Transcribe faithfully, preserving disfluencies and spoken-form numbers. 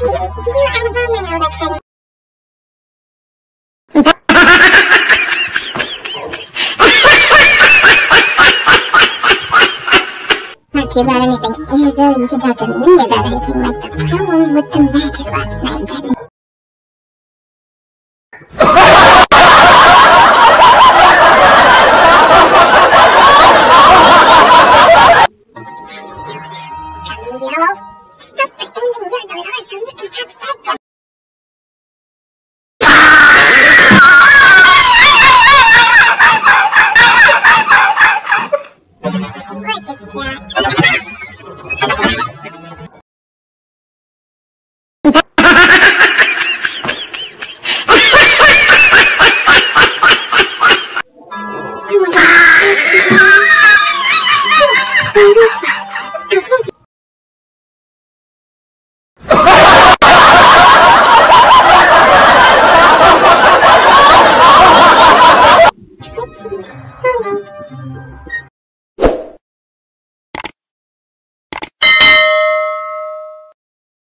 about anything, and though you can talk to me about anything like the problem with the magic last night. Stop pretending you're the Lord so you can have sex with me. I